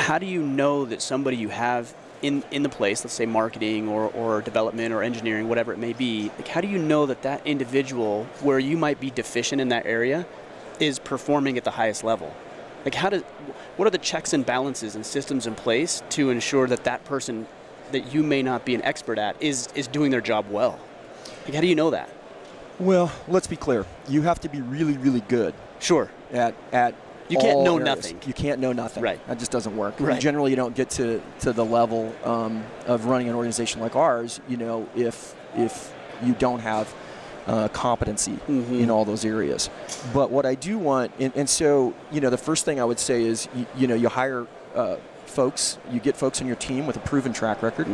how do you know that somebody you have in the place, let's say marketing or development or engineering, whatever it may be, like how do you know that that individual where you might be deficient in that area is performing at the highest level? Like what are the checks and balances and systems in place to ensure that that person that you may not be an expert at is doing their job well? Like how do you know that? Well, let's be clear. You have to be really, really good. Sure. At you can't know nothing. You can't know nothing. Right. That just doesn't work. Right. Generally, you don't get to the level of running an organization like ours, you know, if you don't have competency in all those areas. But what I do want, and so, you know, the first thing I would say is, you hire folks, you get folks on your team with a proven track record.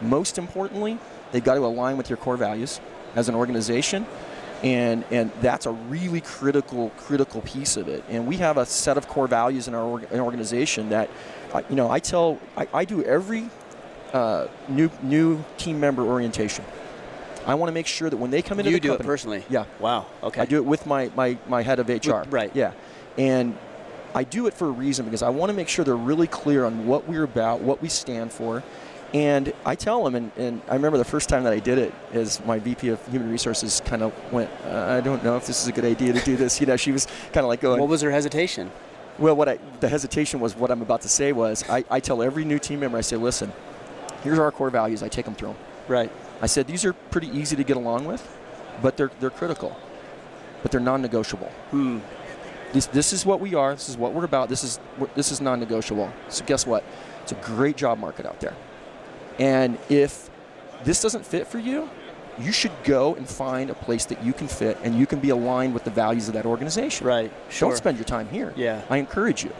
Most importantly, they've got to align with your core values as an organization. And that's a really critical piece of it. And we have a set of core values in our organization that, you know, I do every new team member orientation. I want to make sure that when they come into the company. You do it personally? Yeah. Wow. Okay. I do it with my head of HR. Right. Yeah. And I do it for a reason because I want to make sure they're really clear on what we're about, what we stand for. And I tell them, and I remember the first time that I did it is my VP of Human Resources kind of went, I don't know if this is a good idea to do this. You know, she was kind of like going. What was her hesitation? Well, the hesitation was what I'm about to say was I tell every new team member, I say, listen, here's our core values. I take them through them. Right. I said, these are pretty easy to get along with, but they're critical, but they're non-negotiable. This is what we are. This is what we're about. This is non-negotiable. So guess what? It's a great job market out there. And if this doesn't fit for you, you should go and find a place that you can fit and you can be aligned with the values of that organization. Right. Sure. Don't spend your time here. Yeah. I encourage you.